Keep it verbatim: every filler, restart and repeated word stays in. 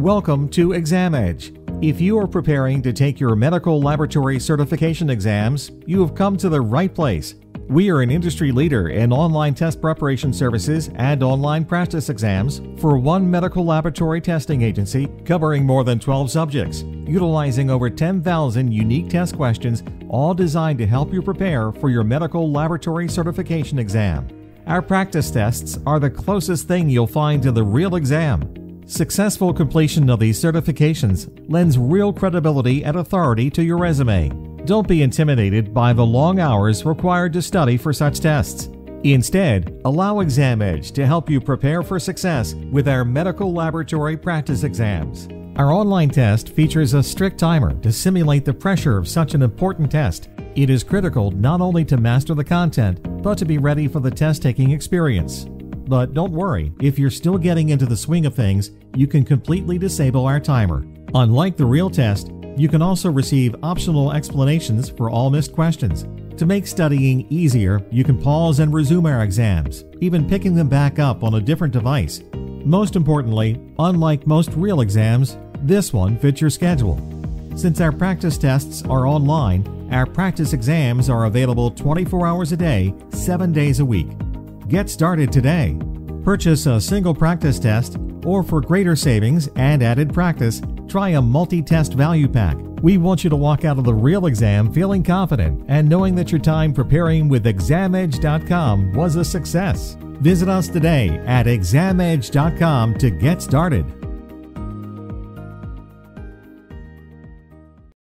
Welcome to ExamEdge. If you are preparing to take your medical laboratory certification exams, you have come to the right place. We are an industry leader in online test preparation services and online practice exams for one medical laboratory testing agency covering more than twelve subjects, utilizing over ten thousand unique test questions, all designed to help you prepare for your medical laboratory certification exam. Our practice tests are the closest thing you'll find to the real exam. Successful completion of these certifications lends real credibility and authority to your resume. Don't be intimidated by the long hours required to study for such tests. Instead, allow ExamEdge to help you prepare for success with our medical laboratory practice exams. Our online test features a strict timer to simulate the pressure of such an important test. It is critical not only to master the content, but to be ready for the test-taking experience. But don't worry, if you're still getting into the swing of things, you can completely disable our timer. Unlike the real test, you can also receive optional explanations for all missed questions. To make studying easier, you can pause and resume our exams, even picking them back up on a different device. Most importantly, unlike most real exams, this one fits your schedule. Since our practice tests are online, our practice exams are available twenty-four hours a day, seven days a week. Get started today. Purchase a single practice test, or for greater savings and added practice, try a multi-test value pack. We want you to walk out of the real exam feeling confident and knowing that your time preparing with Exam Edge dot com was a success. Visit us today at Exam Edge dot com to get started.